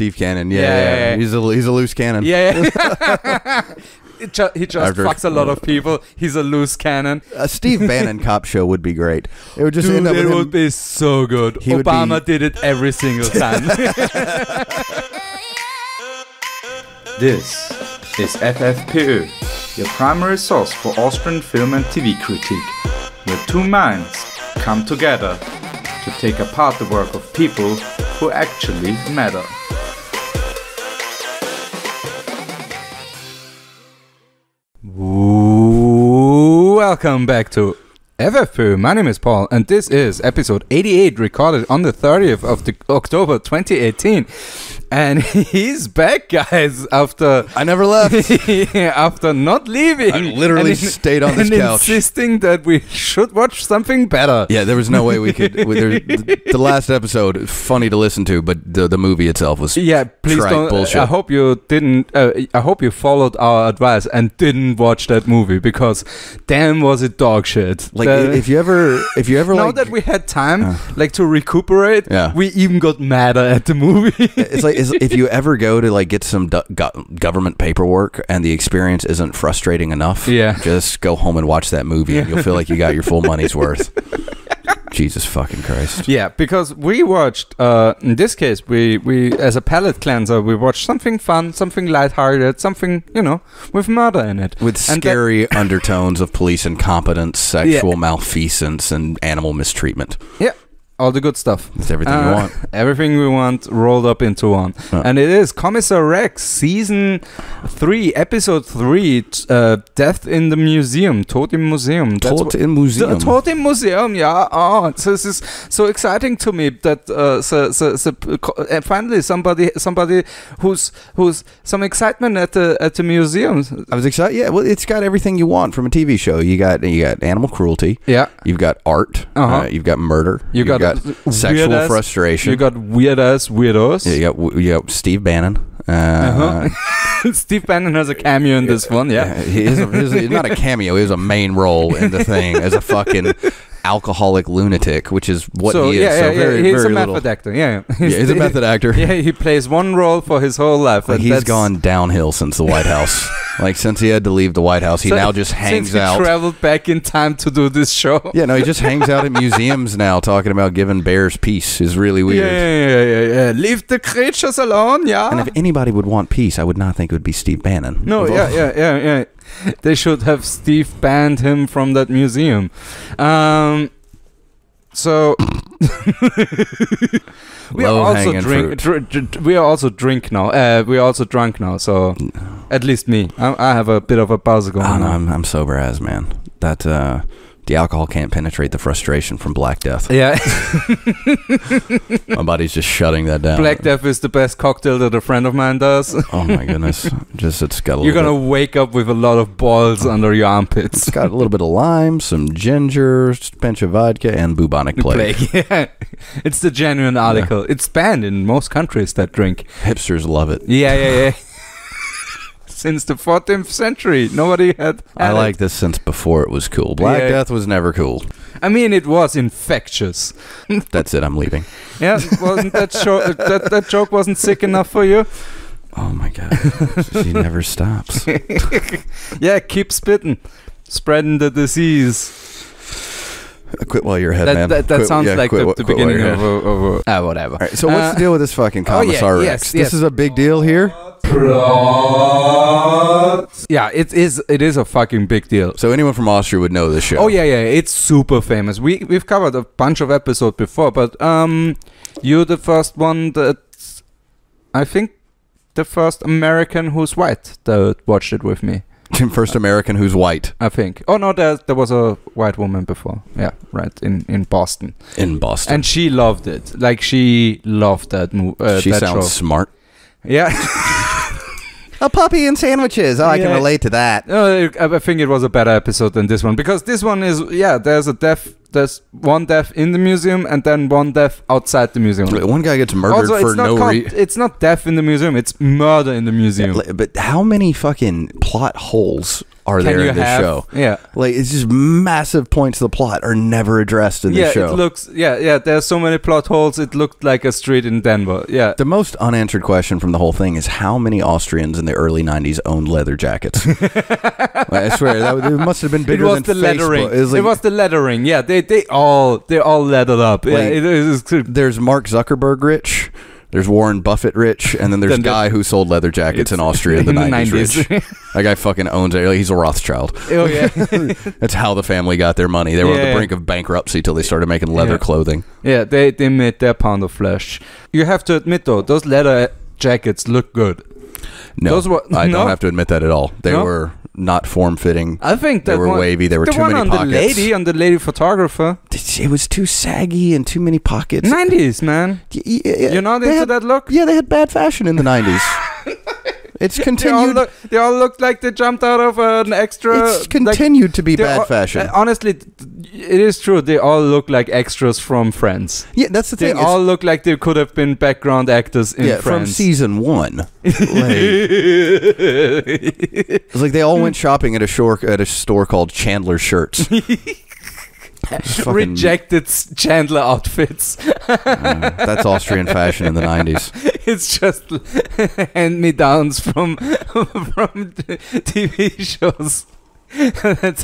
Steve Cannon. Yeah, yeah, yeah, yeah. He's a loose cannon. Yeah, yeah. He just fucks a lot of people. He's a loose cannon. A Steve Bannon cop show would be great. It would just end up with him. It would be so good. Obama did it every single time. This is FFPÖ, your primary source for Austrian film and TV critique, where two minds come together to take apart the work of people who actually matter. Welcome back to FFPÖ. My name is Paul, and this is episode 88, recorded on the 30th of October 2018. And he's back, guys, after... I never left. After not leaving. I literally stayed on this couch. Insisting that we should watch something better. Yeah, there was no way we could... the last episode, funny to listen to, but the movie itself was... Yeah, please don't... Bullshit. I hope you didn't... I hope you followed our advice and didn't watch that movie, because damn was it dog shit. Like, if you ever now like, that we had time like to recuperate, yeah. We even got madder at the movie. It's like if you ever go to like get some government paperwork and the experience isn't frustrating enough, yeah, just go home and watch that movie, yeah. And you'll feel like you got your full money's worth. Jesus fucking Christ. Yeah, because we watched, in this case, we as a palate cleanser, we watched something fun, something lighthearted, something, you know, with murder in it. With scary undertones of police incompetence, sexual malfeasance, and animal mistreatment. Yeah. All the good stuff. It's everything we want. Everything we want rolled up into one. Oh. And it is Kommissar Rex, Season 3, Episode 3, Death in the Museum, Tod im Museum. Tod im Museum. Tod im Museum, yeah. Oh, this is so exciting to me that finally somebody who's some excitement at the museum. I was excited. Yeah, well, it's got everything you want from a TV show. You got animal cruelty. Yeah. You've got art. You've got murder. You've got sexual frustration. You got weird ass weirdos. Yeah, you got Steve Bannon. Steve Bannon has a cameo in this one. Yeah, he's not a cameo. He has a main role in the thing as a fucking alcoholic lunatic, which is what he is. Yeah, so he's a method actor. Yeah, he's a method actor. Yeah, he plays one role for his whole life. Like he's gone downhill since the White House. Like since he had to leave the White House, he now just hangs out. He traveled back in time to do this show. Yeah, no, he just hangs out at museums now, talking about giving bears peace. Is really weird. Yeah. Leave the creatures alone. Yeah. And if anybody would want peace, I would not think it would be Steve Bannon. No. Yeah. They should have Steve banned him from that museum. So we are also drunk now. So at least me, I have a bit of a buzz going on. I'm sober as man. That the alcohol can't penetrate the frustration from Black Death. Yeah. My body's just shutting that down. Black Death is the best cocktail that a friend of mine does. Oh my goodness. Just it's got a You're gonna wake up with a lot of balls under your armpits. It's got a little bit of lime, some ginger, a pinch of vodka, and bubonic plague. Yeah. It's the genuine article. Yeah. It's banned in most countries, that drink. Hipsters love it. Yeah. Since the 14th century, nobody had I like this since before it was cool. Black Death was never cool. I mean, it was infectious. That's it. I'm leaving. Yeah, wasn't that joke wasn't sick enough for you? Oh my god, she never stops. Yeah, keep spitting, spreading the disease. Quit while you're ahead, man. That sounds like the beginning of whatever. All right, so what's the deal with this fucking Kommissar Rex? This is a big deal here. Plot. Yeah, it is a fucking big deal. So anyone from Austria would know this show. Oh yeah, it's super famous. We've covered a bunch of episodes before, but you're the first one that I think the first American who's white that watched it with me. First American who's white, I think. Oh no, there was a white woman before. Yeah, right. In Boston. In Boston. And she loved it. Like she loved that movie. She that sounds show. Smart. Yeah. A puppy and sandwiches. Oh, I can relate to that. I think it was a better episode than this one, because this one is, yeah, there's a death there's one death in the museum and then one death outside the museum. One guy gets murdered also, for no reason. It's not death in the museum, it's murder in the museum. Yeah, but how many fucking plot holes are there in this show? Yeah. Like, it's just massive points of the plot are never addressed in the show. Yeah, it looks... Yeah, yeah, there's so many plot holes, it looked like a street in Denver, yeah. The most unanswered question from the whole thing is how many Austrians in the early 90s owned leather jackets? I swear, it must have been bigger than the lettering. It was the lettering, yeah. They all lettered up. Like, there's Mark Zuckerberg rich, there's Warren Buffett rich, and then there's a guy who sold leather jackets in Austria in the 90s. Rich. That guy fucking owns it. He's a Rothschild. Oh, yeah. That's how the family got their money. They were on the brink of bankruptcy till they started making leather clothing. Yeah, they made their pound of flesh. You have to admit, though, those leather jackets look good. No, those were, I don't have to admit that at all. They were not form-fitting. I think that they were wavy. There were too many pockets. The one on the lady photographer. It was too saggy and too many pockets. 90s, man. You're not into that look? Yeah, they had bad fashion in the 90s. It's continued. They all looked like they jumped out of an extra. It's continued to be bad fashion. Honestly, it is true. They all look like extras from Friends. Yeah, that's the thing. They all look like they could have been background actors in Friends. From season 1. Like, it's like they all went shopping at a store called Chandler Shirts. Rejected Chandler outfits. That's Austrian fashion in the 90s. It's just hand-me-downs from TV shows.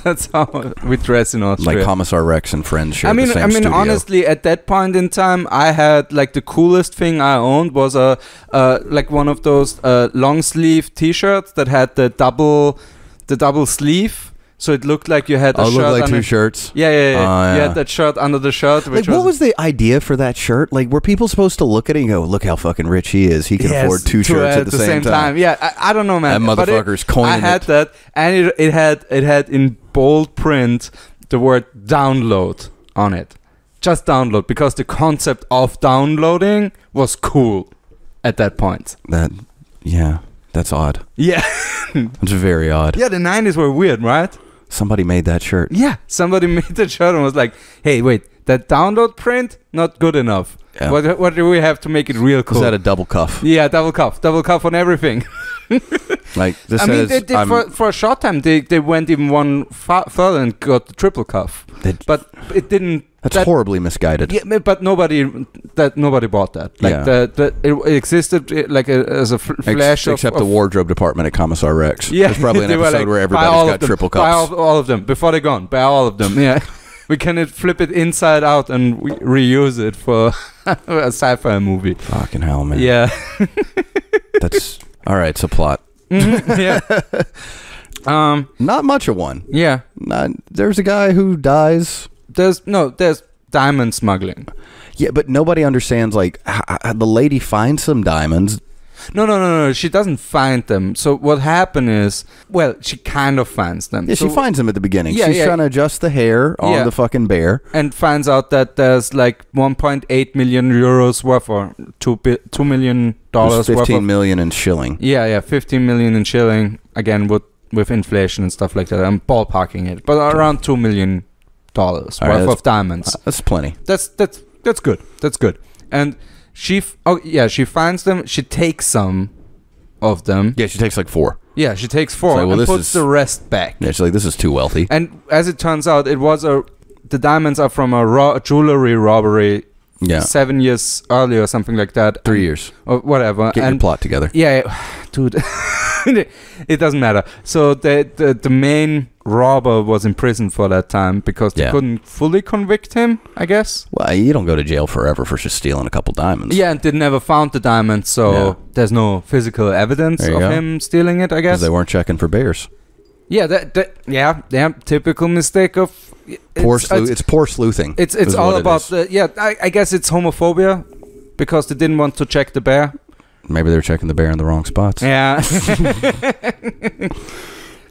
That's how we dress in Austria. Like Kommissar Rex and Friends share the same studio. Honestly, at that point in time, I had like the coolest thing I owned was a like one of those long-sleeve T-shirts that had the double sleeve. So it looked like you had a shirt. Oh, looked like two shirts? Yeah, yeah, yeah. You had that shirt under the shirt. Which like, what was the idea for that shirt? Like, were people supposed to look at it and go, look how fucking rich he is. He can afford two shirts at the same time. Yeah, I don't know, man. That motherfucker's coining it. I had that, and it had in bold print the word download on it. Just download, because the concept of downloading was cool at that point. Yeah, that's odd. Yeah. That's very odd. Yeah, the 90s were weird, right? Somebody made that shirt. Yeah, somebody made that shirt and was like, hey, wait, that download print, not good enough. Yeah. What do we have to make it real cool? Is that a double cuff? Yeah, double cuff. Double cuff on everything. Like, this I mean, for a short time, they went even one further and got the triple cuff. But it didn't... That's horribly misguided. Yeah, but nobody bought that. Like it existed like as a flash except the wardrobe department at Commissar Rex. Yeah, there's probably an episode like, where everybody's got triple cups. Buy all of them before they're gone. Buy all of them. Yeah, we can flip it inside out and reuse it for a sci-fi movie. Fucking hell, man. Yeah, that's all right. It's a plot. Yeah. Not much of one. Yeah. There's a guy who dies. There's diamond smuggling. Yeah, but nobody understands, like, the lady finds some diamonds. No, she doesn't find them. So what happened is, well, she kind of finds them. Yeah, so she finds them at the beginning. Yeah, she's trying to adjust the hair on the fucking bear. And finds out that there's like 1.8 million euros worth or $2 million worth. 15 million in shilling. Yeah, 15 million in shilling. Again, with inflation and stuff like that. I'm ballparking it. But around $2 million worth of diamonds. That's plenty. That's good. That's good. And she finds them. She takes some of them. Yeah, she takes like 4. Yeah, she takes 4 and puts the rest back. Yeah, she's like, this is too wealthy. And as it turns out, the diamonds are from a jewelry robbery. Yeah, 7 years earlier or something like that. 3 years or whatever. Get your plot together. Yeah, dude. It doesn't matter. So the main robber was in prison for that time because they couldn't fully convict him, I guess. Well, you don't go to jail forever for just stealing a couple diamonds. Yeah, and they never found the diamonds, so there's no physical evidence of him stealing it, I guess. Because they weren't checking for bears. Yeah, yeah, typical mistake of... It's poor sleuthing. It's all about... I guess it's homophobia because they didn't want to check the bear. Maybe they're checking the bear in the wrong spots. Yeah.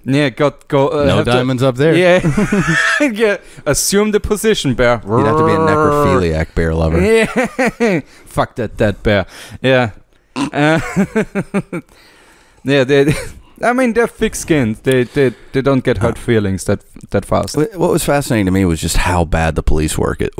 Yeah, no diamonds up there. Yeah. Assume the position, bear. You'd have to be a necrophiliac bear lover. Yeah. Fuck that dead bear. Yeah. Yeah, I mean, they're thick-skinned. They don't get hurt feelings that fast. What was fascinating to me was just how bad the police work it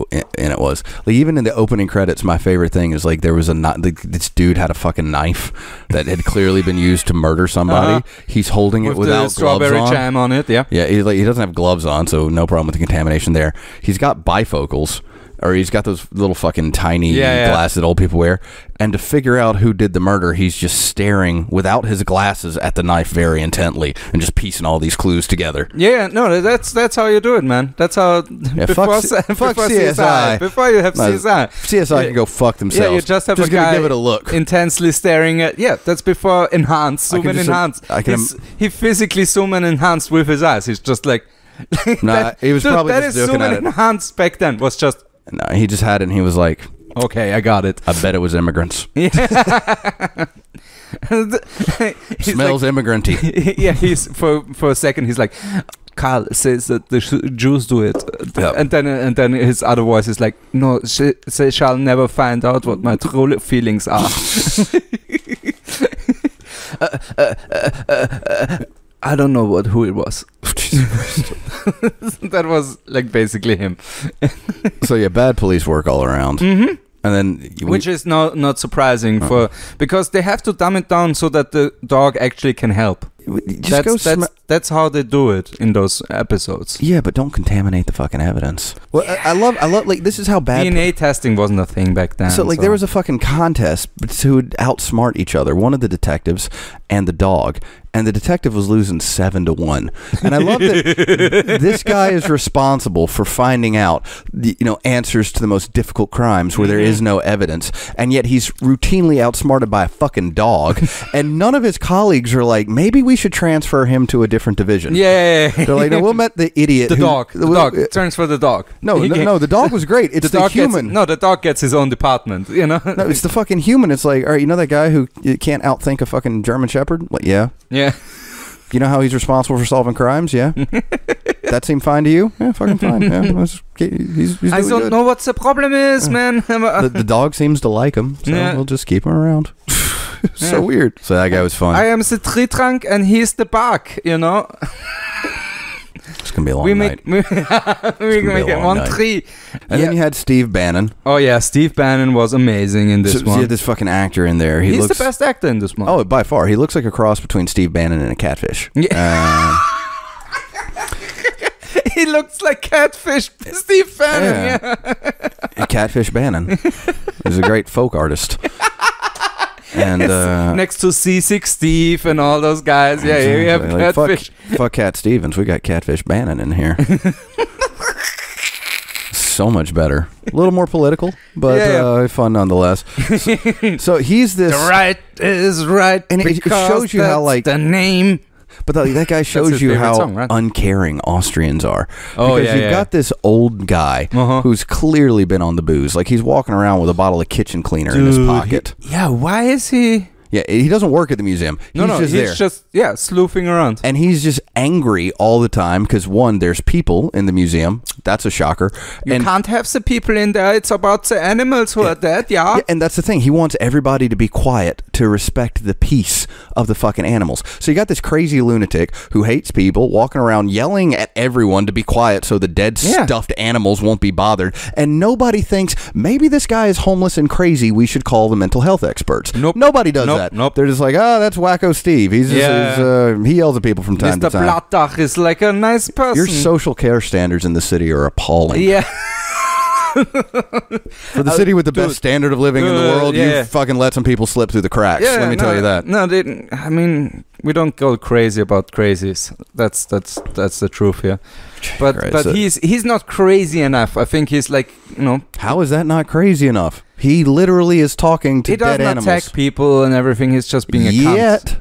was. Like, even in the opening credits, my favorite thing is like there was this dude had a fucking knife that had clearly been used to murder somebody. He's holding it without strawberry gloves on. Jam on it. Yeah, yeah. He doesn't have gloves on, so no problem with the contamination there. He's got bifocals. Or he's got those little fucking tiny glasses that old people wear. And to figure out who did the murder, he's just staring without his glasses at the knife very intently and just piecing all these clues together. Yeah, no, that's how you do it, man. That's how... Yeah, fuck CSI. Before you have CSI. CSI can go fuck themselves. Yeah, you just have a guy give it a look. Intensely staring at... Yeah, that's before enhanced. Zoom and enhance. He physically zoom and enhanced with his eyes. He's just like... he was probably just looking at it. That is zoom and enhanced back then was just... No, he just had it and he was like, okay, I got it. I bet it was immigrants. Yeah. Smells like, immigranty. Yeah, he's for a second he's like, Karl says that the Jews do it. Yep. And then his other voice is like, no, they shall never find out what my true feelings are. I don't know who it was. That was like basically him. So yeah, bad police work all around. Mm-hmm. And then, which is not surprising because they have to dumb it down so that the dog actually can help. That's how they do it in those episodes. Yeah, but don't contaminate the fucking evidence. Well, yeah. I love like this is how bad DNA testing wasn't a thing back then. So like there was a fucking contest to outsmart each other. One of the detectives and the dog. And the detective was losing 7-1. And I love that this guy is responsible for finding out the, you know, answers to the most difficult crimes where there is no evidence. And yet he's routinely outsmarted by a fucking dog. And none of his colleagues are like, maybe we should transfer him to a different division. Yeah. They're like, no, we'll met the idiot. The dog turns for the dog. No, the dog was great. It's the human. The dog gets his own department, you know? No, it's the fucking human. It's like, all right, you know that guy who can't outthink a fucking German Shepherd? Like, yeah. You know how he's responsible for solving crimes? Yeah. That seemed fine to you? Yeah, fucking fine. Yeah, he's I don't know what the problem is, man. The dog seems to like him, so we'll just keep him around. So weird. So that guy was fun. I am the tree trunk and he's the bark, you know? It's going to be a long night. We make one tree. And then you had Steve Bannon. Oh, yeah. Steve Bannon was amazing in this one. You had this fucking actor in there. He's the best actor in this one. Oh, by far. He looks like a cross between Steve Bannon and a catfish. Yeah. He looks like catfish Steve Bannon. Yeah. Catfish Bannon. He's a great folk artist. And next to C6 Steve and all those guys, yeah, we have like, Catfish. Fuck Cat Stevens, we got Catfish Bannon in here. So much better, a little more political, but fun nonetheless. So he's this. The right is right, and it shows you how like the name. But that guy shows you how uncaring Austrians are. Oh, because you've got this old guy who's clearly been on the booze. Like, he's walking around with a bottle of kitchen cleaner in his pocket. Why is he... Yeah, he doesn't work at the museum. He's just sleuthing around. And he's just angry all the time because, one, there's people in the museum. That's a shocker. You can't have the people in there. It's about the animals who are dead, yeah. And that's the thing. He wants everybody to be quiet to respect the peace of the fucking animals. So you got this crazy lunatic who hates people walking around yelling at everyone to be quiet so the dead stuffed animals won't be bothered. And nobody thinks, maybe this guy is homeless and crazy. We should call the mental health experts. Nope. Nobody does that. Nope. They're just like, oh, that's Wacko Steve. He's just, he yells at people from time to time. Mr. Blattach is like a nice person. Your social care standards in the city are appalling. Yeah. For the city with the best standard of living in the world, you fucking let some people slip through the cracks. Yeah, let me tell you that. No, I mean, we don't go crazy about crazies. That's the truth here. But he's not crazy enough. I think he's like, you know. How is that not crazy enough? He literally is talking to dead animals. He doesn't attack people and everything. He's just being a cunt.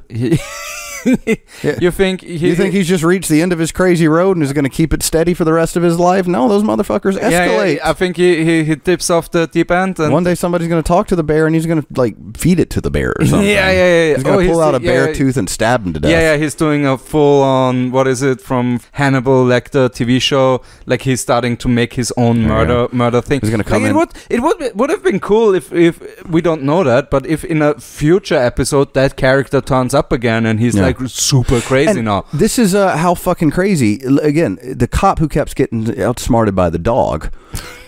You think he's just reached the end of his crazy road and is going to keep it steady for the rest of his life? No, those motherfuckers escalate. I think he dips off the deep end. And one day somebody's going to talk to the bear and he's going to like feed it to the bear or something. He's going to pull out a bear tooth and stab him to death. He's doing a full on, what is it, from Hannibal Lecter TV show. Like, he's starting to make his own murder thing. He's going to come in. It would have been cool if we don't know that, but if in a future episode that character turns up again and he's like, like super crazy and now. This is how fucking crazy. Again, the cop who kept getting outsmarted by the dog.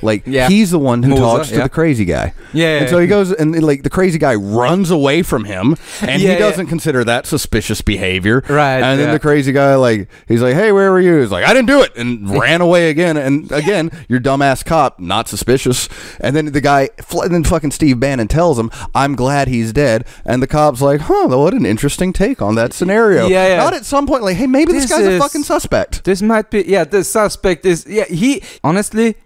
Like, yeah. He's the one who talks to the crazy guy. Yeah. And so he goes, and like the crazy guy runs away from him, and he doesn't consider that suspicious behavior. Right. And then the crazy guy, like, he's like, hey, where were you? He's like, I didn't do it, and ran away again. And again, your dumbass cop, not suspicious. And then the guy, and then fucking Steve Bannon tells him, I'm glad he's dead. And the cop's like, huh, what an interesting take on that scenario. Yeah. Not at some point, like, hey, maybe this guy's a fucking suspect. This might be, the suspect is, he, honestly,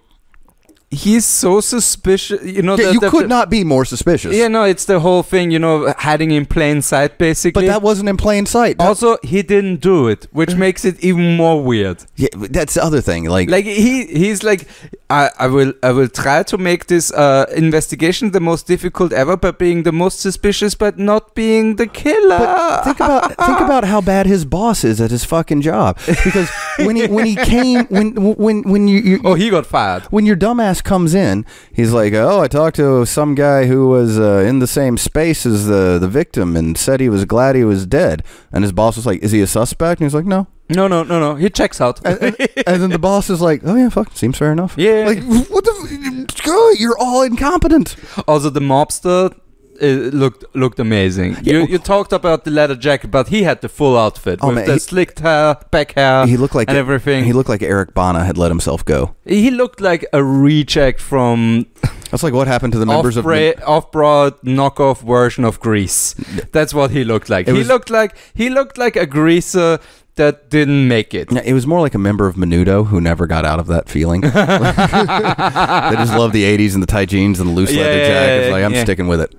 he's so suspicious, you know. You could not be more suspicious. Yeah, no, it's the whole thing, you know, hiding in plain sight, basically. But that wasn't in plain sight. Also, he didn't do it, which makes it even more weird. Yeah, that's the other thing. Like he's like, I will try to make this investigation the most difficult ever by being the most suspicious, but not being the killer. But think about how bad his boss is at his fucking job, because when he when he got fired. When your dumbass comes in, he's like, oh, I talked to some guy who was in the same space as the victim and said he was glad he was dead. And his boss was like, is he a suspect? And he's like, no. No, no, no, no. He checks out. And then the boss is like, oh, yeah, fuck, seems fair enough. Yeah. Like, what the fuck? You're all incompetent. Also, the mobster... It looked amazing. Yeah. You talked about the leather jacket, but he had the full outfit with the slicked hair, back hair, and everything. He looked like Eric Bana had let himself go. He looked like a reject from... That's like what happened to the members of... Off-broad knockoff version of Grease. That's what he looked like. He looked like a greaser... that didn't make it. Yeah, it was more like a member of Menudo who never got out of that feeling. They just love the 80s and the tight jeans and the loose leather jackets. Like, I'm sticking with it.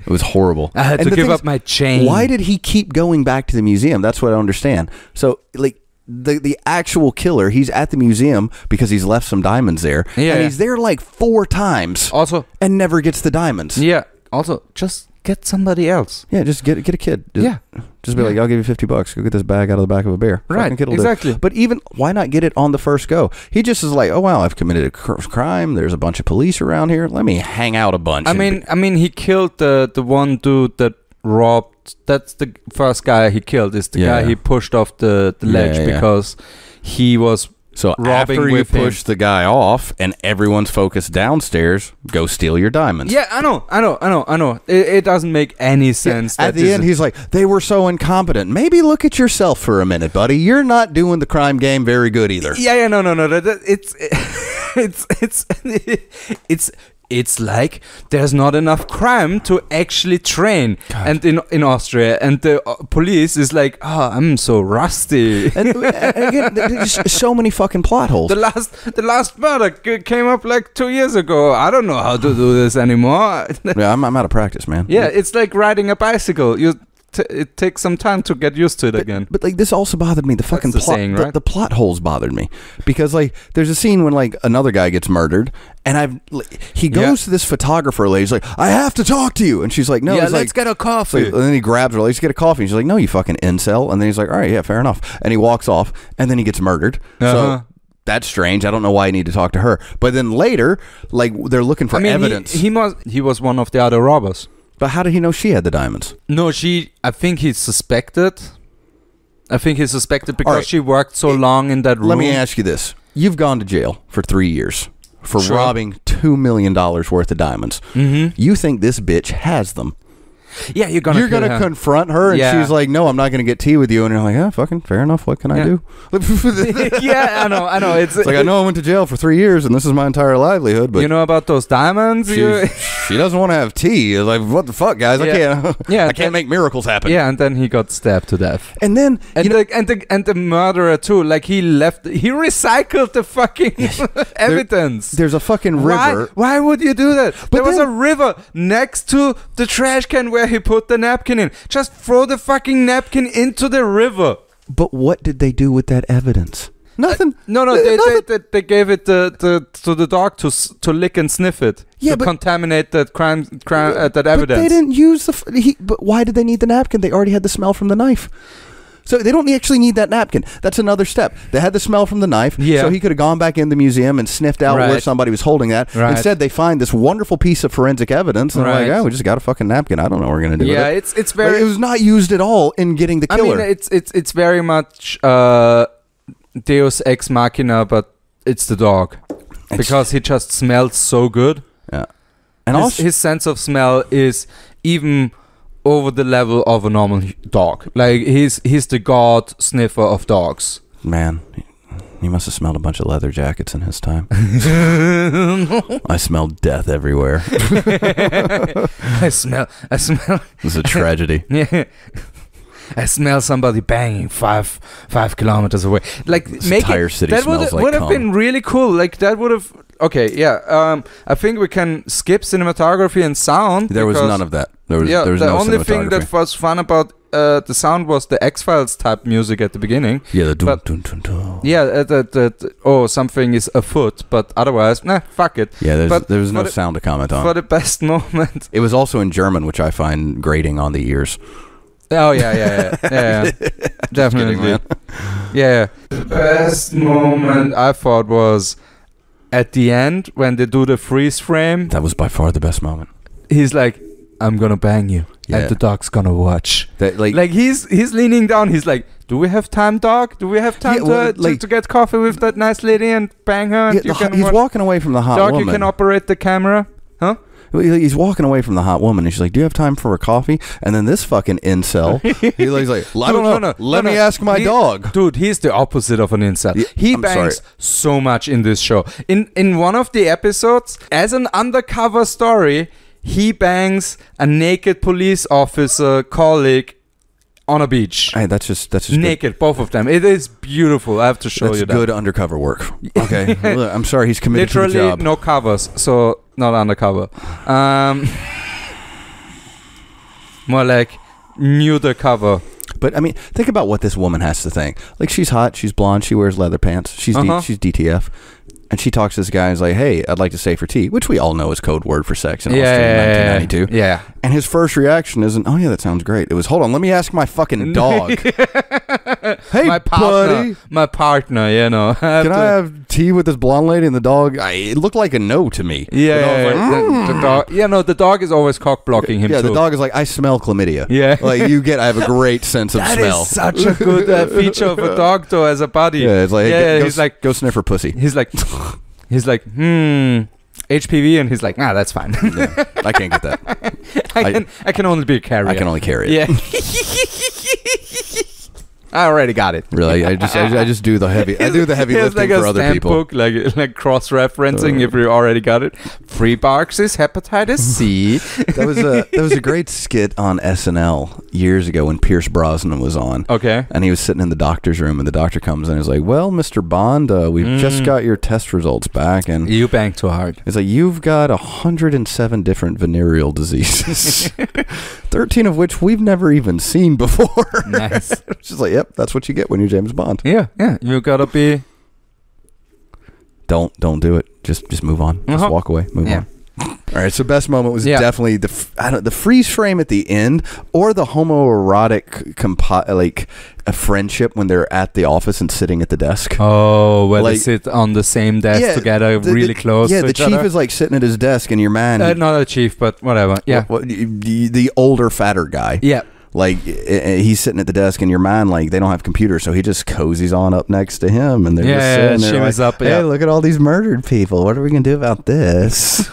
It was horrible. I had to give up my chain. Why did he keep going back to the museum? That's what I understand. So, like, the actual killer, he's at the museum because he's left some diamonds there. Yeah, and he's there like 4 times. Also. And never gets the diamonds. Yeah. Also, just... get somebody else. Yeah, just get a kid. Just, just be like, I'll give you $50. Go get this bag out of the back of a beer. Right, exactly. But even, why not get it on the first go? He just is like, oh, wow, I've committed a crime. There's a bunch of police around here. Let me hang out a bunch. I mean, he killed the one dude that robbed. That's the first guy he killed. Is the guy he pushed off the ledge because he was... So after you push the guy off and everyone's focused downstairs, go steal your diamonds. Yeah, I know. It doesn't make any sense. At the end, he's like, they were so incompetent. Maybe look at yourself for a minute, buddy. You're not doing the crime game very good either. Yeah, no. It's like there's not enough crime to actually train. God. And in Austria, and the police is like, oh, I'm so rusty. And again, there's just so many fucking plot holes. The last murder came up like 2 years ago. I don't know how to do this anymore. Yeah, I'm out of practice, man. Yeah, it's like riding a bicycle. It takes some time to get used to it again. But like, this also bothered me. The fucking plot, right? The plot holes bothered me, because like there's a scene when like another guy gets murdered, and he goes to this photographer lady. He's like, I have to talk to you, and she's like, no. Yeah, let's get a coffee. And then he grabs her. Let's get a coffee. And she's like, no, you fucking incel. And then he's like, all right, yeah, fair enough. And he walks off, and then he gets murdered. So that's strange. I don't know why I need to talk to her. But then later, like, they're looking for evidence. He was one of the other robbers. But how did he know she had the diamonds? No, I think he suspected. I think he suspected because she worked so long in that room. Let me ask you this. You've gone to jail for 3 years for robbing $2 million worth of diamonds. Mm-hmm. You think this bitch has them. Yeah, you're gonna confront her, and she's like, "No, I'm not gonna get tea with you." And you're like, "Ah, oh, fucking fair enough. What can I do?" I know. It's like, I know I went to jail for 3 years, and this is my entire livelihood. But you know about those diamonds? She doesn't want to have tea. It's like, what the fuck, guys? I can't make miracles happen. Yeah, and then he got stabbed to death, and then the murderer too. Like, he left. He recycled the fucking evidence. There's a fucking river. Why would you do that? But there was a river next to the trash can where he put the napkin in. Just throw the fucking napkin into the river. But what did they do with that evidence? Nothing. They gave it to the dog to lick and sniff it. Yeah, to contaminate that crime that evidence. But they didn't use but why did they need the napkin? They already had the smell from the knife. So they don't actually need that napkin. That's another step. They had the smell from the knife, so he could have gone back in the museum and sniffed out where somebody was holding that. Instead, they find this wonderful piece of forensic evidence, and they're like, oh, we just got a fucking napkin. I don't know what we're going to do with it. It's very... Like, it was not used at all in getting the killer. I mean, it's very much Deus Ex Machina, but it's the dog. Because he just smells so good. Yeah. And his sense of smell is even... over the level of a normal dog. Like, he's the god sniffer of dogs. Man, he must have smelled a bunch of leather jackets in his time. I smell death everywhere. I smell. This is a tragedy. I smell somebody banging five kilometers away. Like, this entire city would have been really cool. Like, that would have... Okay, yeah. I think we can skip cinematography and sound. There was none of that. There was no cinematography. The only thing that was fun about the sound was the X-Files type music at the beginning. Yeah, the dun-dun-dun-dun. Yeah, oh, something is afoot, but otherwise, nah, fuck it. Yeah, there was no sound to comment on. For the best moment. It was also in German, which I find grating on the ears. Oh, yeah. Definitely. Kidding, yeah. The best moment I thought was... at the end, when they do the freeze frame. That was by far the best moment. He's like, I'm gonna bang you. Yeah. And the dog's gonna watch. That, like he's leaning down. He's like, do we have time, dog? Do we have time to get coffee with that nice lady and bang her? And yeah, he's walking away from the hot woman. Dog, you can operate the camera. Huh? He's walking away from the hot woman, and she's like, do you have time for a coffee? And then this fucking incel, he's like, I don't know, let me ask my dog. Dude, he's the opposite of an incel. Yeah, I'm sorry. He bangs so much in this show. In one of the episodes, as an undercover story, he bangs a naked police officer colleague on a beach. Hey, that's just naked, both of them. It is beautiful. I have to show you that. That's good undercover work. Okay. I'm sorry, he's committed to the job. Literally no covers, so not undercover. More like nude cover. But I mean, think about what this woman has to think. Like, she's hot, she's blonde, she wears leather pants, she's DTF. And she talks to this guy and is like, hey, I'd like to stay for tea, which we all know is code word for sex in Austria in 1992. Yeah. And his first reaction isn't, oh, yeah, that sounds great. It was, hold on, let me ask my fucking dog. Hey, my partner, you know. Can I have tea with this blonde lady and the dog? It looked like a no to me. The dog is always cock-blocking him, too. The dog is like, I smell chlamydia. Yeah. I have a great sense of smell. That is such a good feature of a dog, though, as a buddy. Yeah, it's like, go sniff her pussy. He's like, HPV, and he's like, nah, that's fine. Yeah, I can't get that. I can only be a carrier. I can only carry it. Yeah. I already got it. Really? I just do the heavy. I do the heavy lifting for other people. Book, like cross-referencing. If you already got it, free boxes, hepatitis C. that was a great skit on SNL years ago when Pierce Brosnan was on. Okay. And he was sitting in the doctor's room, and the doctor comes in and is like, "Well, Mr. Bond, we've just got your test results back, and you banged too hard." It's like, you've got 107 different venereal diseases, 13 of which we've never even seen before. Nice. It's just like, yep, that's what you get when you're James Bond. Yeah. You gotta be. Don't do it. Just move on. Just walk away. Move on. All right. So best moment was definitely the freeze frame at the end, or the homoerotic a friendship when they're at the office and sitting at the desk. Oh, where they sit on the same desk together, really close. Yeah, the chief is like sitting at his desk, and your man. Not a chief, but whatever. Yeah. The older, fatter guy. Yeah. Like, he's sitting at the desk, and your man, like, they don't have computers, so he just cozies on up next to him, and they're just sitting there like, hey, look at all these murdered people. What are we going to do about this?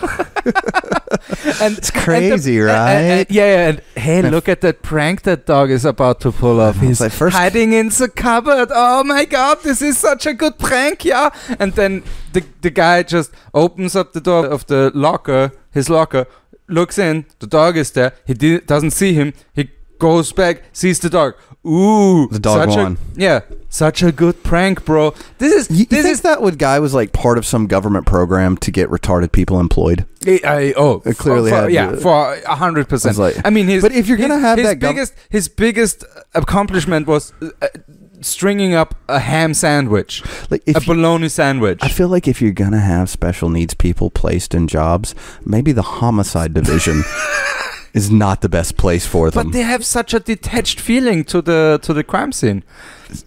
It's crazy, right? And hey, look at that prank that dog is about to pull off. He's like, hiding in the cupboard. Oh, my God, this is such a good prank, yeah? And then the guy just opens up the door of the locker, his locker, looks in, the dog is there, he doesn't see him, he goes back, sees the dog. Ooh, the dog won. Such a good prank, bro. You think that what guy was like part of some government program to get retarded people employed? Clearly, for 100%. I mean, but if you're gonna have that, his biggest accomplishment was stringing up a ham sandwich, a bologna sandwich. I feel like if you're gonna have special needs people placed in jobs, maybe the homicide division is not the best place for them. But they have such a detached feeling to the crime scene.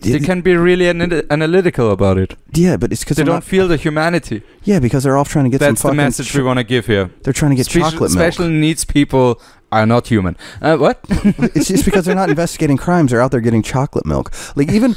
They can be really analytical about it. Yeah, but it's because they don't feel the humanity. Yeah, because they're all trying to get some fucking... That's the message we want to give here. They're trying to get chocolate milk. Special needs people are not human. What? It's just because they're not investigating crimes. They're out there getting chocolate milk. Like, even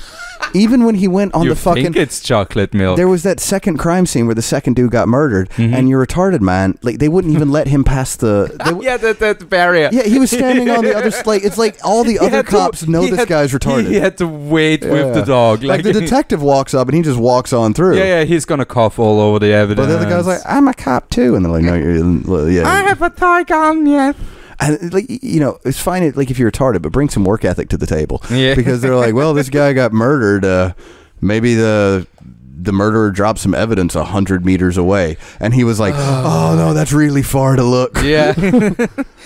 when he went on the fucking... You think it's chocolate milk. There was that second crime scene where the second dude got murdered, and your retarded man, like, they wouldn't even let him pass the... yeah, that barrier. Yeah, he was standing on the other... Like, it's like all the other cops know this guy's retarded. He had to wait with the dog. Like, the detective walks up, and he just walks on through. Yeah, yeah, he's gonna cough all over the evidence. But the other guy's like, I'm a cop, too. And they're like, no, you're... Yeah. I have a tie gun, yeah. And, like, you know, it's fine, like, if you're retarded, but bring some work ethic to the table. Yeah. Because they're like, well, this guy got murdered. Maybe the murderer dropped some evidence 100 meters away. And he was like, oh, no, that's really far to look. Yeah.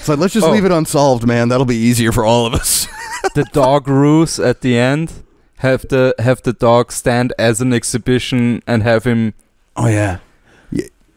So let's just leave it unsolved, man. That'll be easier for all of us. The dog ruse at the end. Have the dog stand as an exhibition and have him... Oh, yeah.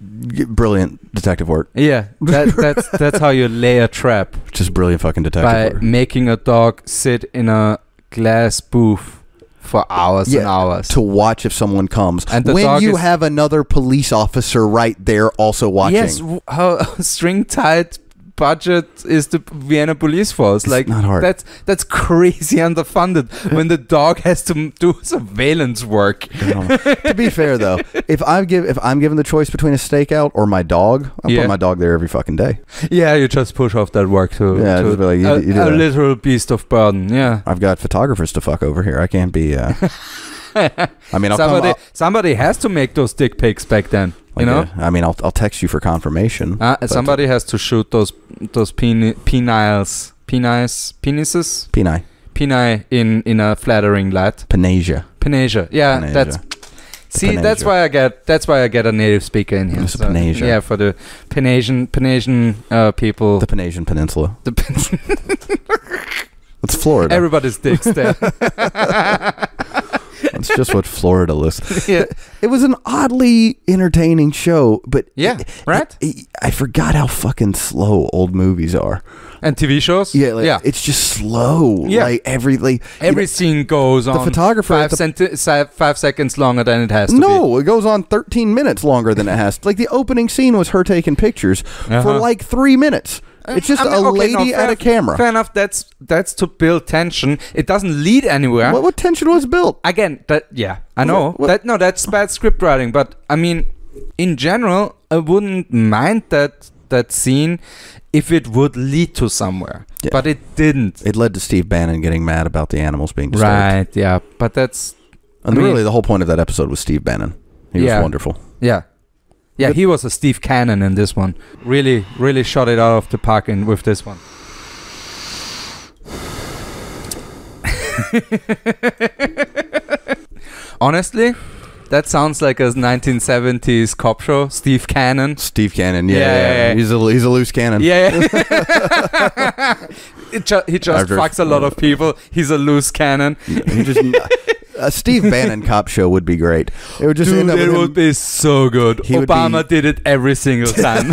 Brilliant detective work. Yeah, that's how you lay a trap. Just brilliant fucking detective work. By making a dog sit in a glass booth for hours and hours to watch if someone comes. And when you have another police officer right there also watching. Yes, how string-tied budget is the Vienna police force. It's like not hard. That's crazy underfunded when the dog has to do surveillance work. To be fair though, if I'm given the choice between a stakeout or my dog, I'll put my dog there every fucking day. Yeah, you just push off that work to like, a literal beast of burden. Yeah, I've got photographers to fuck over here. I can't be. I mean, somebody has to make those dick pics back then. You know? Yeah. I mean, I'll text you for confirmation. Somebody has to shoot those penises. Peni in a flattering light. Panasia. Yeah, Panasia. That's why I get a native speaker in here. So, Panasia. Yeah, for the Panasian people. The Panasian Peninsula. That's Florida. Everybody's dicks there. It's just what Florida lists. Yeah. It was an oddly entertaining show, but yeah, right? I forgot how fucking slow old movies are. And TV shows? Yeah, like, yeah. It's just slow. Yeah. Like every scene goes on. The photographer 5 seconds longer than it has to be. No, it goes on 13 minutes longer than it has to. Like the opening scene was her taking pictures for like 3 minutes. It's just a lady at a camera. Fair enough. That's to build tension. It doesn't lead anywhere. What tension was built? Again, that's bad script writing. But I mean, in general, I wouldn't mind that scene if it would lead to somewhere. Yeah. But it didn't. It led to Steve Bannon getting mad about the animals being disturbed. Right. Yeah. But that's. And really, the whole point of that episode was Steve Bannon. He was wonderful. Yeah. Yeah, he was a Steve Cannon in this one. Really, really shot it out of the park with this one. Honestly, that sounds like a 1970s cop show. Steve Cannon. Steve Cannon, yeah. He's a loose cannon. Yeah. He just fucks a lot of people. He's a loose cannon. He just... A Steve Bannon cop show would be great. It would just end up with him. Would be so good. Obama did it every single time.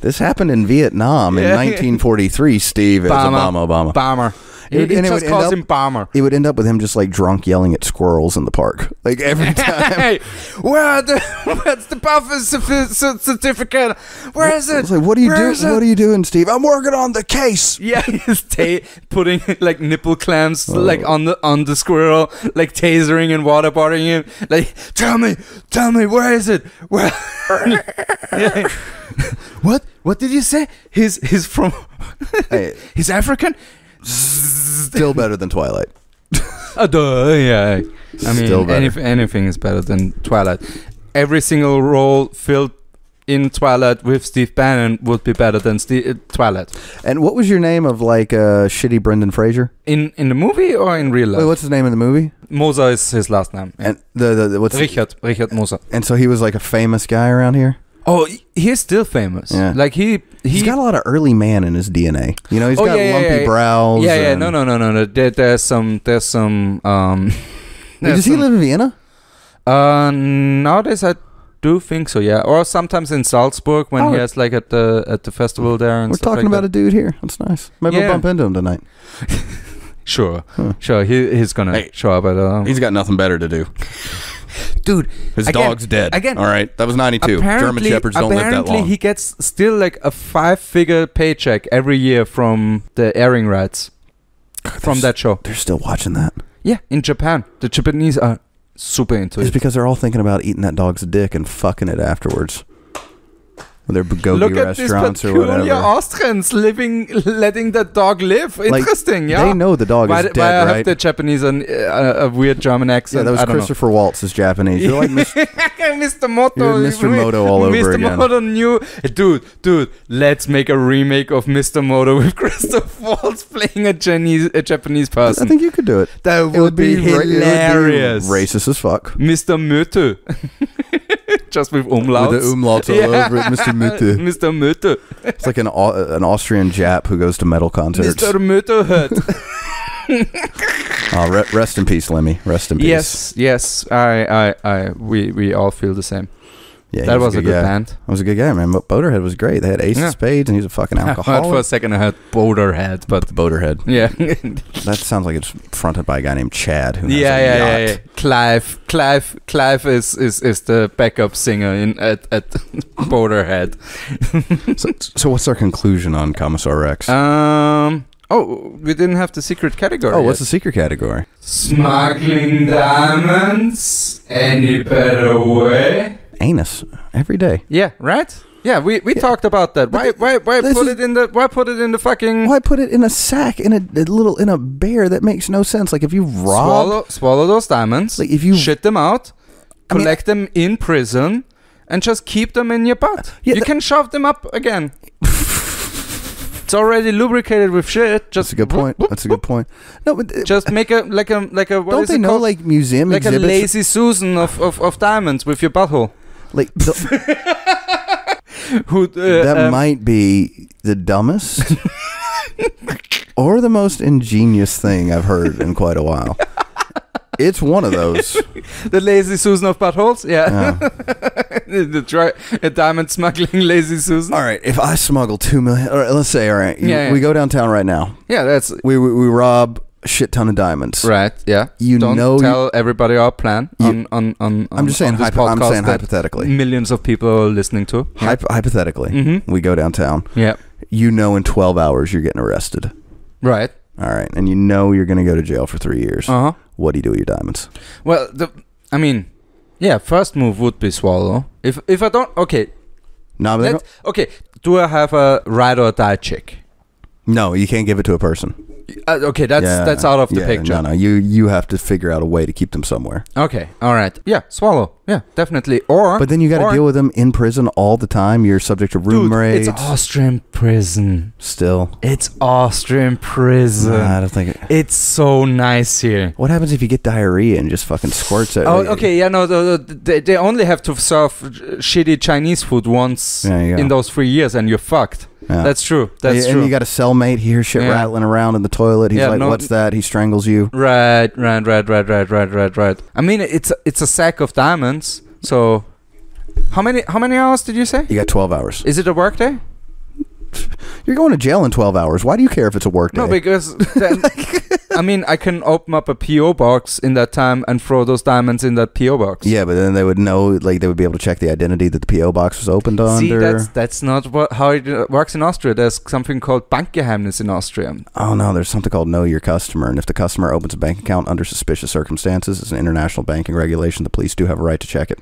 This happened in Vietnam in 1943, Steve. Obama. It would end up with him just like drunk yelling at squirrels in the park. Like every time. Hey, where's the buffer certificate? Where is it? Like, what are you doing, Steve? I'm working on the case. Yeah, he's putting like nipple clamps like on the squirrel, like tasering and waterboarding him. Like, tell me, where is it? Where? What? What did you say? He's from he's African? Still better than Twilight. Yeah. I mean, anything is better than Twilight. Every single role filled in Twilight with Steve Bannon would be better than Twilight. And what was your name of like shitty Brendan Fraser? In the movie or in real life? Wait, what's his name in the movie? Moser is his last name. Yeah. And Richard Moser. And so he was like a famous guy around here? Oh, he's still famous. Yeah. Like he's got a lot of early man in his DNA. You know, he's got lumpy brows. Yeah, yeah. No. There's some. Does he live in Vienna? Nowadays, I do think so, yeah. Or sometimes in Salzburg when he has like at the festival there. And we're talking about a dude here. That's nice. Maybe we'll bump into him tonight. Sure, sure. He's gonna show up at. He's got nothing better to do. Dude, his dog's dead. Again, all right. That was 92. German shepherds don't live that long. Apparently, he gets still like a 5-figure paycheck every year from the airing rights from that show. They're still watching that. Yeah, in Japan, the Japanese are super into it. It's because they're all thinking about eating that dog's dick and fucking it afterwards. Their Look at restaurants these peculiar Austrians letting the dog live. Like, interesting, yeah. They know the dog is dead, right? I have the Japanese and a weird German accent. Yeah, that was Christopher Waltz is Japanese. You're like Mr. Moto. Mr. Moto all over again. Mr. Moto knew. Dude, let's make a remake of Mr. Moto with Christopher Waltz playing a Japanese person. I think you could do it. That would be hilarious. It would be racist as fuck. Mr. Moto. Just with umlauts. With the umlauts all over it. Mr. Möte. Mr. Möte. It's like an Austrian Jap who goes to metal concerts. Mr. Möte hurt. Rest in peace, Lemmy. Rest in peace. Yes, yes. We all feel the same. Yeah, that was a good band. That was a good guy, man. But Boaterhead was great. They had Ace of Spades, and he's a fucking alcoholic. I heard for a second I heard Boaterhead, but Boaterhead. Yeah. That sounds like it's fronted by a guy named Chad. Who yeah. Clive is the backup singer at Boaterhead. So what's our conclusion on Kommissar Rex? Oh, we didn't have the secret category. Oh, what's the secret category? Smuggling diamonds any better way? Anus every day. Yeah, right? Yeah, we talked about that. Why put it in a sack in a bear? That makes no sense. Like if you swallow those diamonds, like if you shit them out, collect them in prison and just keep them in your butt. Yeah, you can shove them up again. It's already lubricated with shit. Just that's a good point. That's a good point. No, but just make a like a what don't is they it know called? Like museum like exhibits? A lazy Susan of diamonds with your butthole. Like that might be the dumbest or the most ingenious thing I've heard in quite a while. It's one of those. The lazy Susan of buttholes? Yeah. A diamond smuggling lazy Susan. All right, if I smuggle 2 million, all right, let's say, all right, we go downtown right now. Yeah, that's... We rob a shit ton of diamonds. Right, yeah. You don't tell everybody our plan I'm just saying, hypothetically. Millions of people are listening to. Hypothetically, we go downtown. Yeah. You know in 12 hours you're getting arrested. Right. All right, and you know you're going to go to jail for 3 years. Uh-huh. What do you do with your diamonds? Well, first move would be swallow. If I don't, okay. No, but okay, do I have a ride or die check? No, you can't give it to a person. Okay, that's out of the picture. No, you have to figure out a way to keep them somewhere. Okay, all right. Yeah, swallow. Yeah, definitely. But then you got to deal with them in prison all the time. You're subject to room raids. It's Austrian prison. Still, it's Austrian prison. Nah, I don't think it's so nice here. What happens if you get diarrhea and just fucking squirts at? Oh, okay. Yeah, no, they only have to serve shitty Chinese food once in those 3 years, and you're fucked. Yeah. That's true. And you got a cellmate. He hears shit rattling around in the toilet. He's like, "What's that?" He strangles you. Right. I mean, it's a sack of diamonds. So, how many hours did you say? You got 12 hours. Is it a work day? You're going to jail in 12 hours. Why do you care if it's a work day? No, because then, I mean, I can open up a P.O. box in that time and throw those diamonds in that P.O. box. Yeah, but then they would know, like, they would be able to check the identity that the P.O. box was opened under. See, that's not how it works in Austria. There's something called Bankgeheimnis in Austria. Oh, no, there's something called Know Your Customer. And if the customer opens a bank account under suspicious circumstances, it's an international banking regulation. The police do have a right to check it.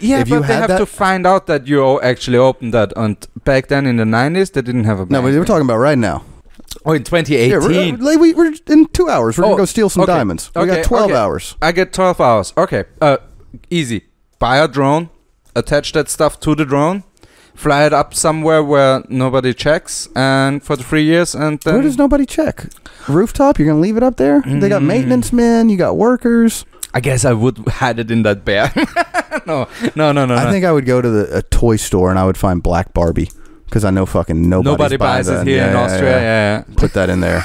Yeah, but they have to find out that you actually opened that. And back then in the 90s, they didn't have a bank. No, but we're talking about right now. Oh, in 2018. Yeah, we're in 2 hours. We're going to go steal some diamonds. We got 12 hours. I get 12 hours. Okay. Easy. Buy a drone. Attach that stuff to the drone. Fly it up somewhere where nobody checks. And for the 3 years. And then where does nobody check? Rooftop? You're going to leave it up there? They got maintenance men. You got workers. I guess I would hide it in that bear. No. I think I would go to a toy store and I would find Black Barbie. Because I know fucking nobody buys it here in Australia. Yeah. Put that in there.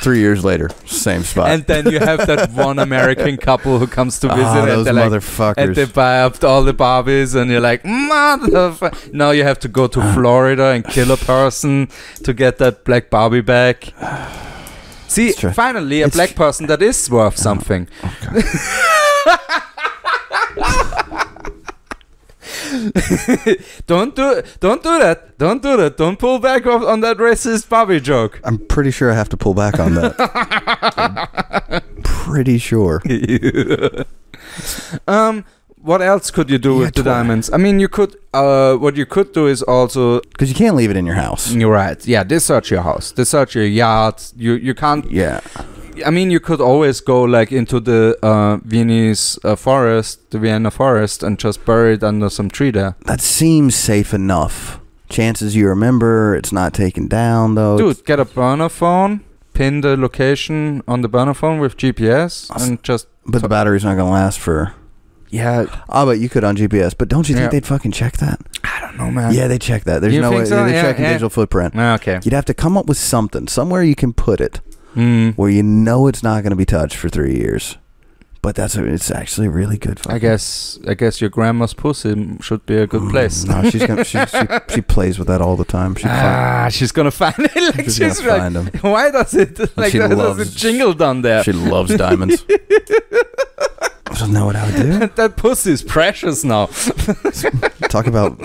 3 years later, same spot. And then you have that one American couple who comes to visit. Oh, those motherfuckers. And they buy up all the Barbies, and you're like, motherfucker. Now you have to go to Florida and kill a person to get that black Barbie back. See, finally, a black person that is worth something. Don't do that. Don't pull back on that racist Barbie joke. I'm pretty sure I have to pull back on that. I'm pretty sure. What else could you do with the diamonds? I mean, you could. What you could do is also, because you can't leave it in your house. You're right. Yeah, they search your house. They search your yard. You can't. Yeah. I mean, you could always go like into the Vienna forest, and just bury it under some tree there. That seems safe enough. Chances you remember, it's not taken down though. Dude, get a burner phone, pin the location on the burner phone with GPS, and just. But the battery's not gonna last for. Yeah. Oh, but you could on GPS. But don't you think they'd fucking check that? I don't know, man. Yeah, they check that. There's no way they're checking digital footprint. Okay. You'd have to come up with something, somewhere you can put it. Where you know it's not going to be touched for 3 years, but it's actually really good. I guess your grandma's pussy should be a good place. No, she plays with that all the time. She's gonna find it. Like she's like, find them. Why does it like there's a jingle down there? She loves diamonds. I don't know what I would do. That pussy is precious now. Talk about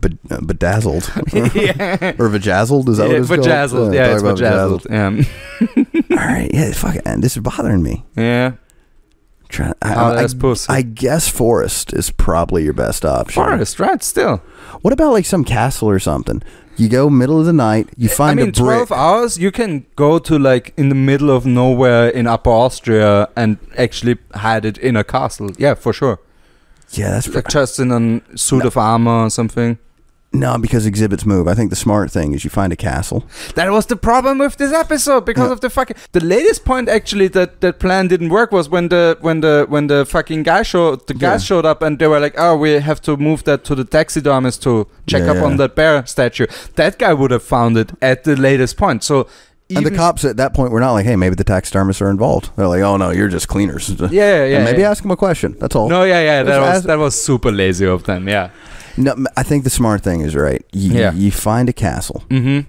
bedazzled. Yeah. Or vajazzled? Is that what it's called? Yeah, it's vajazzled. Yeah. All right. Yeah, fucking, this is bothering me. Yeah. That's pussy. I guess forest is probably your best option. Forest, right? Still. What about like some castle or something? You go middle of the night, you find a brick. 12 hours, you can go to like in the middle of nowhere in Upper Austria and actually hide it in a castle. Yeah, for sure. Yeah, that's like just in a suit of armor or something. No, because exhibits move. I think the smart thing is you find a castle. That was the problem with this episode because of the fucking. The latest point actually that plan didn't work was when the fucking guys showed up and they were like, oh, we have to move that to the taxidermist to check up on that bear statue. That guy would have found it at the latest point. So. And the cops at that point were not like, hey, maybe the taxidermists are involved. They're like, oh, no, you're just cleaners. And maybe ask them a question. That's all. No, that was super lazy of them, No, I think the smart thing is, right, you find a castle. Mm-hmm.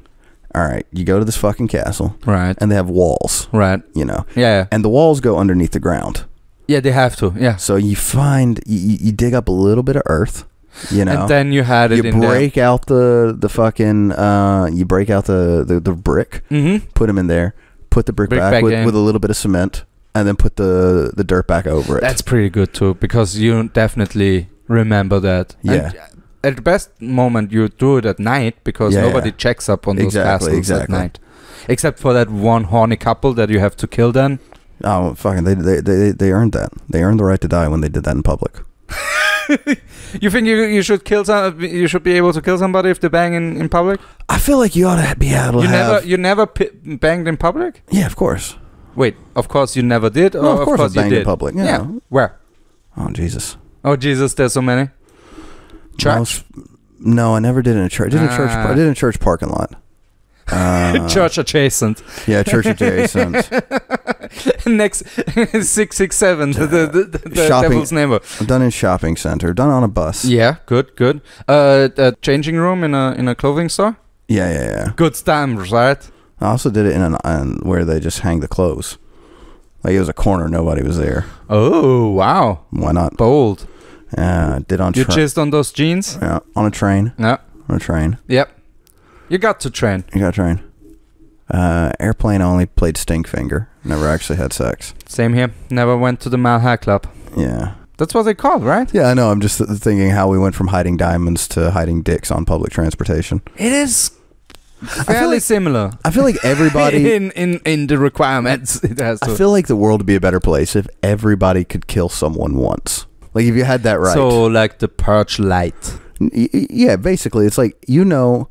All right, you go to this fucking castle. Right. And they have walls. Right. You know. Yeah. And the walls go underneath the ground. Yeah, they have to, yeah. So you find, you dig up a little bit of earth. You know, and then you had it. You break out the fucking. You break out the brick. Mm-hmm. Put them in there. Put the brick back with a little bit of cement, and then put the dirt back over it. That's pretty good too, because you definitely remember that. Yeah. And at the best moment, you do it at night because nobody checks up on those castles at night, except for that one horny couple that you have to kill. Then. Oh fucking! They earned that. They earned the right to die when they did that in public. You think you should kill some? You should be able to kill somebody if they bang in public? I feel like you ought to be able to. You never banged in public? Yeah, of course. Wait, of course you never did, or no, of course I banged you did in public. Yeah. Where? Oh Jesus! Oh Jesus! There's so many. Church? No, I never did in a church. I did in a church parking lot. Church adjacent. Yeah, church adjacent. Next 667, the devil's neighbor. Done in shopping center. Done on a bus. Yeah, good. A changing room in a clothing store. Yeah. Good times, right? I also did it in where they just hang the clothes. Like it was a corner, nobody was there. Oh wow! Why not? Bold. Yeah, you jizzed on those jeans? Yeah, on a train. Yeah, on a train. Yep. You got to train. Airplane only played stink finger. Never actually had sex. Same here. Never went to the Mile High Club. Yeah. That's what they called, right? Yeah, I know. I'm just thinking how we went from hiding diamonds to hiding dicks on public transportation. It is fairly similar. I feel like everybody... in the requirements. I feel like the world would be a better place if everybody could kill someone once. Like if you had that right. So like the Purge Light. Yeah, basically. It's like, you know...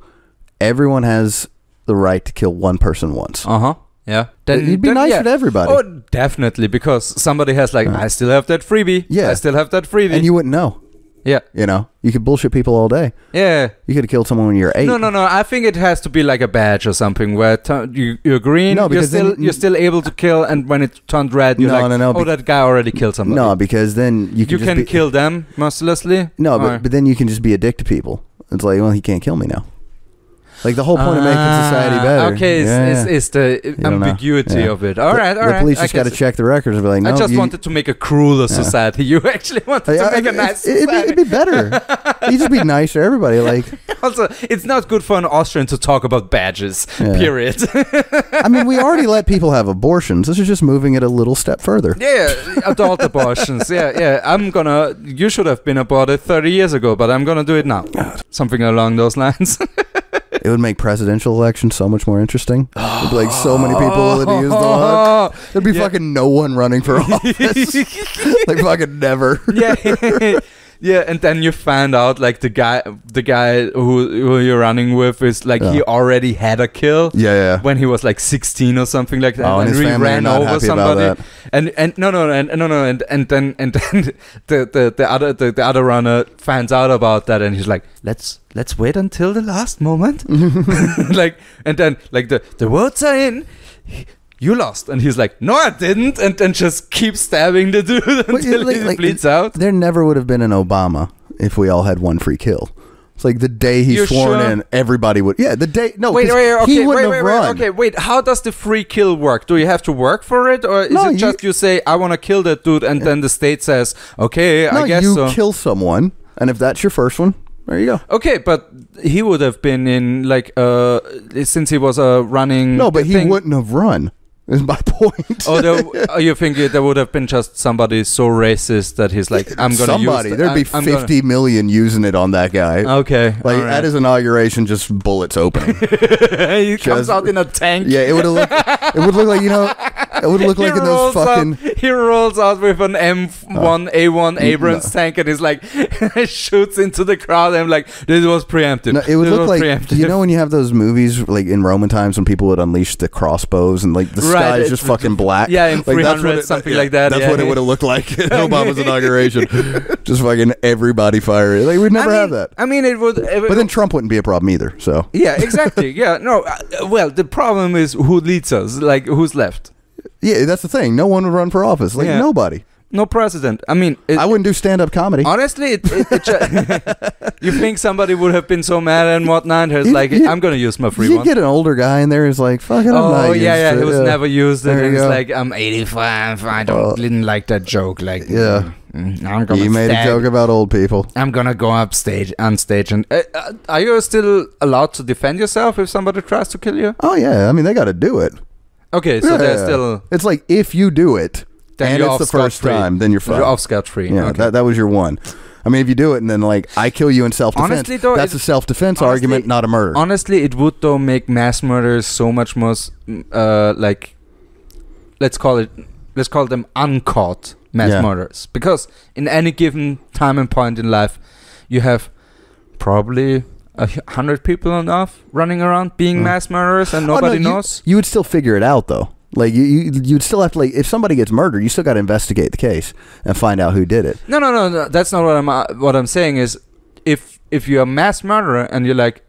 Everyone has the right to kill one person once. Uh-huh. Yeah. It'd be nice with everybody. Oh, definitely. Because somebody has like, I still have that freebie. Yeah. I still have that freebie. And you wouldn't know. Yeah. You know, you could bullshit people all day. Yeah. You could have killed someone when you're 8. No, no, no. I think it has to be like a badge or something where you're green, no, because you're still able to kill, and when it turned red, you're oh, that guy already killed somebody. No, because then you can kill them mercilessly. No, but then you can just be a dick to people. It's like, well, he can't kill me now. Like the whole point of making society better. Okay, is the ambiguity of it. All right, all right. The police just got to check the records and be like, no, I just wanted to make a crueler society. You actually wanted to make a nice society. It'd be better. You'd just be nice to everybody. Like, also, it's not good for an Austrian to talk about badges, period. I mean, we already let people have abortions. This is just moving it a little step further. Yeah, adult abortions. Yeah, yeah. I'm going to... You should have been aborted 30 years ago, but I'm going to do it now. God. Something along those lines. It would make presidential elections so much more interesting. It'd be like so many people that use the hook. There'd be fucking no one running for office. Like fucking never. Yeah. Yeah, and then you find out like the guy who you're running with is like he already had a kill. Yeah, yeah. When he was like 16 or something like that, oh, and he ran over somebody. And then the other runner finds out about that, and he's like, let's wait until the last moment. Like, and then like the votes are in. You lost. And he's like, no, I didn't. And then just keep stabbing the dude until he bleeds out. There never would have been an Obama if we all had one free kill. It's like the day he's sworn in, everybody would... Yeah, the day... No, wait, how does the free kill work? Do you have to work for it? Or is it just you say, I want to kill that dude, and then the state says, okay, I guess so. No, you kill someone, and if that's your first one... There you go. Okay, but he would have been in, like, since he was running... No, but he wouldn't have run. Is my point. Oh, you think there would have been just somebody so racist that he's like, I'm going to use somebody. There'd be 50 million using it on that guy. Okay. Like, at his inauguration, just bullets opening. He comes out in a tank. Yeah, it would look like, you know, it would look like in those fucking... He rolls out with an M1A1 Abrams tank, and he's like, shoots into the crowd, and I'm like, this was preemptive. No, it would look like, you know, when you have those movies, like in Roman times, when people would unleash the crossbows and like the sky is just fucking black. Yeah, in 300, like something like that. That's what it would have looked like in Obama's inauguration. Just fucking everybody firing. Like, we'd never have that. I mean, it would... But then Trump wouldn't be a problem either, so... Yeah, exactly. Yeah, no, well, the problem is who leads us? Like, who's left? Yeah, that's the thing. No one would run for office. Like, nobody. No president. I mean... I wouldn't do stand-up comedy. Honestly, you think somebody would have been so mad and whatnot. It's like, I'm going to use my free one. You get an older guy in there who's like, fuck it, I'm not used to it. He was never used it. He's like, I'm 85. I didn't like that joke. Like, yeah. You made a joke about old people. I'm going to go on stage. And, are you still allowed to defend yourself if somebody tries to kill you? Oh, yeah. I mean, they got to do it. Okay, so they're still... It's like, if you do it... And it's the first time, then you're fucked. You're off scot-free. Yeah, okay. that was your one. I mean, if you do it and then, like, I kill you in self-defense, honestly, though, that's a self-defense argument, not a murder. Honestly, it would, though, make mass murders so much more, like, let's call them uncaught mass murders. Because in any given time and point in life, you have probably... 100 people enough running around being mass murderers, and nobody knows. You would still figure it out, though. Like, you'd still have to, like, if somebody gets murdered, you still got to investigate the case and find out who did it. No, that's not what I'm saying is, if you're a mass murderer and you're like,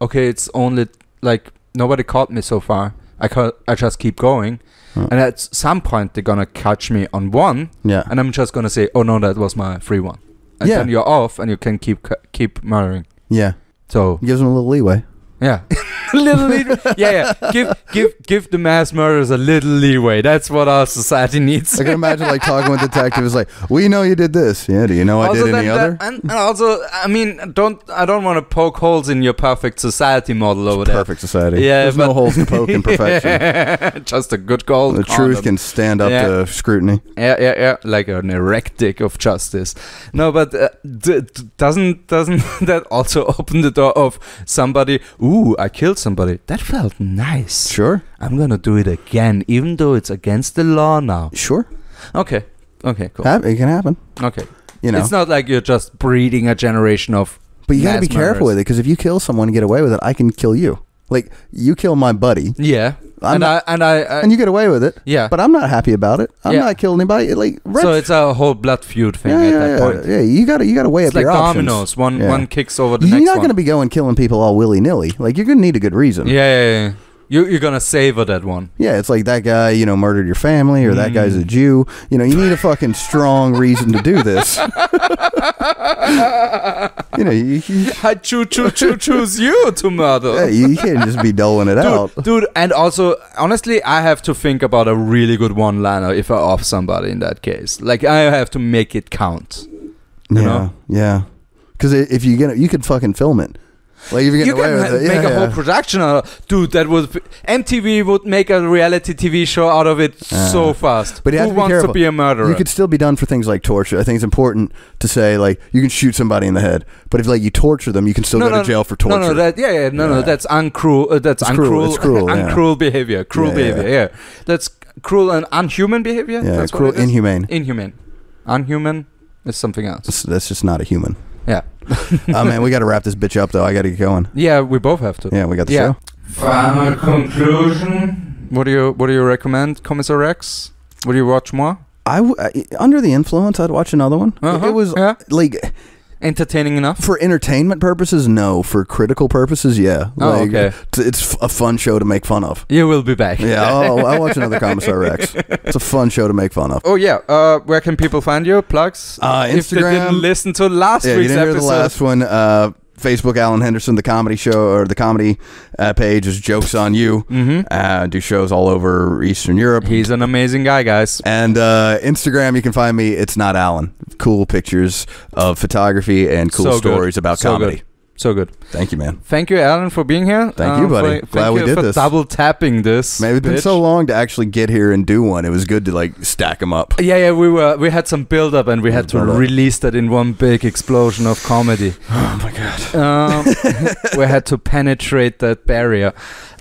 okay, it's only like nobody caught me so far, I just keep going, and at some point they're gonna catch me on one, and I'm just gonna say, oh no, that was my free one, and then you're off and you can keep murdering. Yeah. So gives them a little leeway. Yeah. Little leeway. Yeah. Give the mass murderers a little leeway. That's what our society needs. I can imagine, like, talking with detectives, like, we know you did this. Yeah, do you know I did any other? And also, I mean, I don't want to poke holes in your perfect society model over there. Perfect society. Yeah. There's no holes to poke in perfection. Yeah, just a good goal. The truth can stand up to scrutiny. Yeah. Like an erect dick of justice. No, but doesn't that also open the door of somebody? Ooh, I killed somebody. That felt nice. Sure. I'm going to do it again, even though it's against the law now. Sure. Okay. Okay, cool. It can happen. Okay. You know. It's not like you're just breeding a generation of But you got to be careful with it, because if you kill someone and get away with it, I can kill you. Like, you kill my buddy. Yeah. And you get away with it. Yeah. But I'm not happy about it. I'm not killing anybody. Like, so it's a whole blood feud thing at that point. Yeah, you gotta weigh up your options. It's like dominoes. One kicks over the next one. You're not gonna be going killing people all willy-nilly. Like, you're gonna need a good reason. Yeah. You're gonna savor that one. Yeah, it's like that guy, you know, murdered your family, or that guy's a Jew. You know, you need a fucking strong reason to do this. You know, I choose you to murder. Yeah, you can't just be doling it out, dude. And also, honestly, I have to think about a really good one-liner if I off somebody in that case. Like, I have to make it count. You know? Yeah. Because if you get, you could fucking film it. Like, if you can make a whole production out of, dude, that would MTV would make a reality TV show out of it so fast. But who wants to be a murderer? You could still be done for things like torture. I think it's important to say, like, you can shoot somebody in the head, but if, like, you torture them, you can still go to jail for torture. That's uncruel. That's uncruel. It's cruel. Uncruel behavior. Cruel behavior. That's cruel and unhuman behavior. Yeah, that's cruel. Inhumane. Inhumane. Unhuman is something else. That's just not a human. Yeah. Oh man, we got to wrap this bitch up though. I got to get going. Yeah, we both have to. Yeah, we got the show. Final conclusion. What do you recommend, Kommissar Rex? What do you watch more? Under the influence, I'd watch another one. It was like entertaining enough for entertainment purposes. No, for critical purposes, yeah. Like, oh, okay. It's a fun show to make fun of. You will be back. Yeah. I'll watch another Kommissar Rex. It's a fun show to make fun of. Oh yeah. Where can people find you? Plugs. Instagram. If they didn't listen to last week's episode. The last one. Facebook, Alan Henderson, the comedy show, or the comedy page is Jokes on You. Do shows all over Eastern Europe. He's an amazing guy, guys. And Instagram, you can find me. It's Not Alan. Cool pictures of photography and cool stories about comedy. So good. Thank you, man. Thank you, Alan, for being here. Thank you, buddy. Glad we did this. Double tapping this. Man, it's been so long to actually get here and do one. It was good to like stack them up. Yeah. We had some build up, and we had to release that in one big explosion of comedy. Oh my god. We had to penetrate that barrier.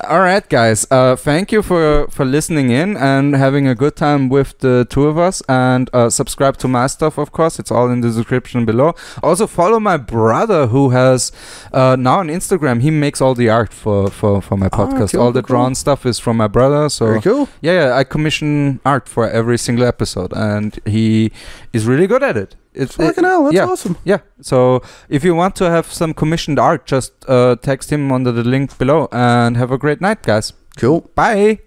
All right, guys. Thank you for listening in and having a good time with the two of us. And subscribe to my stuff, of course. It's all in the description below. Also follow my brother, who has now on Instagram. He makes all the art for my podcast. All the drawn stuff is from my brother. So very cool. Yeah, I commission art for every single episode, and he is really good at it. It's fucking hell, that's awesome. Yeah, so if you want to have some commissioned art, just text him under the link below, and have a great night, guys. Cool. Bye.